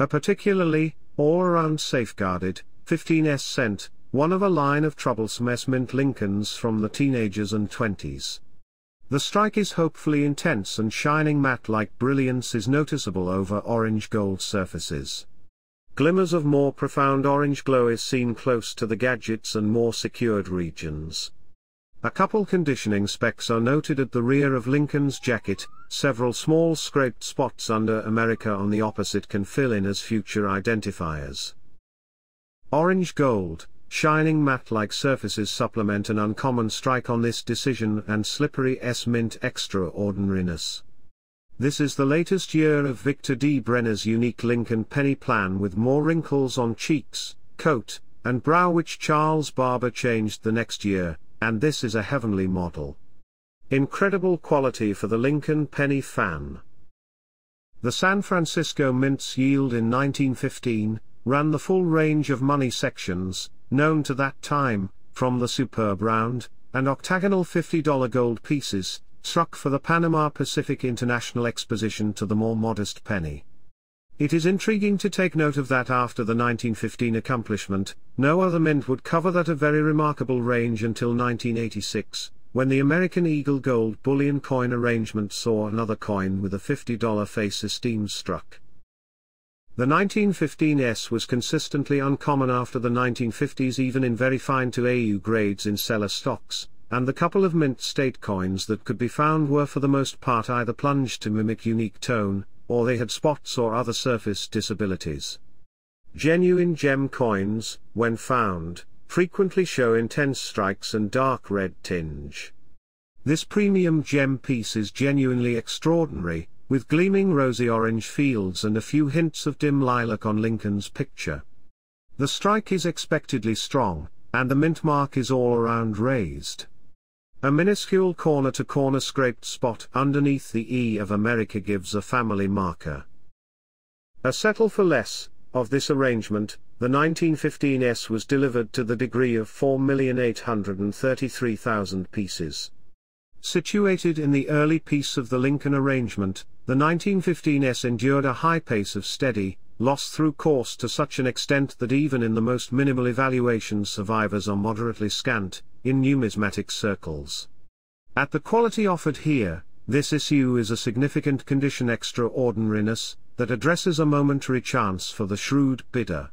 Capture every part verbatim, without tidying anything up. a particularly, all around safeguarded, fifteen S cent, one of a line of troublesome S-Mint Lincolns from the teenagers and twenties. The strike is hopefully intense and shining matte-like brilliance is noticeable over orange gold surfaces. Glimmers of more profound orange glow is seen close to the gadgets and more secured regions. A couple conditioning specks are noted at the rear of Lincoln's jacket, several small scraped spots under America on the opposite can fill in as future identifiers. Orange gold, shining matte-like surfaces supplement an uncommon strike on this decision and slippery S-Mint extraordinariness. This is the latest year of Victor D. Brenner's unique Lincoln penny plan with more wrinkles on cheeks, coat, and brow which Charles Barber changed the next year, and this is a heavenly model. Incredible quality for the Lincoln penny fan. The San Francisco Mint's yield in nineteen fifteen, ran the full range of money sections, known to that time, from the superb round, and octagonal fifty dollar gold pieces, struck for the Panama-Pacific International Exposition to the more modest penny. It is intriguing to take note of that after the nineteen fifteen accomplishment, no other mint would cover that a very remarkable range until nineteen eighty-six, when the American Eagle Gold bullion coin arrangement saw another coin with a fifty dollar face esteemed struck. The nineteen fifteen S was consistently uncommon after the nineteen fifties even in very fine to A U grades in seller stocks, and the couple of mint state coins that could be found were for the most part either plunged to mimic unique tone, or they had spots or other surface disabilities. Genuine gem coins, when found, frequently show intense strikes and dark red tinge. This premium gem piece is genuinely extraordinary, with gleaming rosy-orange fields and a few hints of dim lilac on Lincoln's picture. The strike is expectedly strong, and the mint mark is all around raised. A minuscule corner-to-corner scraped spot underneath the E of America gives a family marker. A settle for less, of this arrangement, the nineteen fifteen S was delivered to the degree of four million eight hundred thirty-three thousand pieces. Situated in the early piece of the Lincoln arrangement, the nineteen fifteen S endured a high pace of steady, loss through course to such an extent that even in the most minimal evaluation survivors are moderately scant, in numismatic circles. At the quality offered here, this issue is a significant condition extraordinariness, that addresses a momentary chance for the shrewd bidder.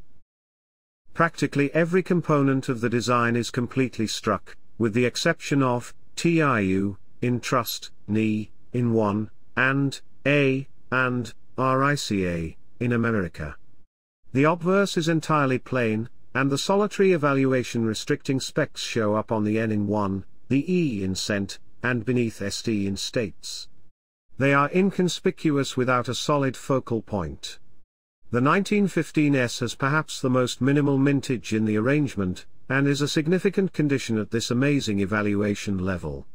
Practically every component of the design is completely struck, with the exception of, T I U, in trust, N I, in one, and, A, and, R I C A, in America. The obverse is entirely plain, and the solitary evaluation restricting specs show up on the N in one, the E in cent, and beneath S T in states. They are inconspicuous without a solid focal point. The nineteen fifteen S has perhaps the most minimal mintage in the arrangement, and is a significant condition at this amazing evaluation level.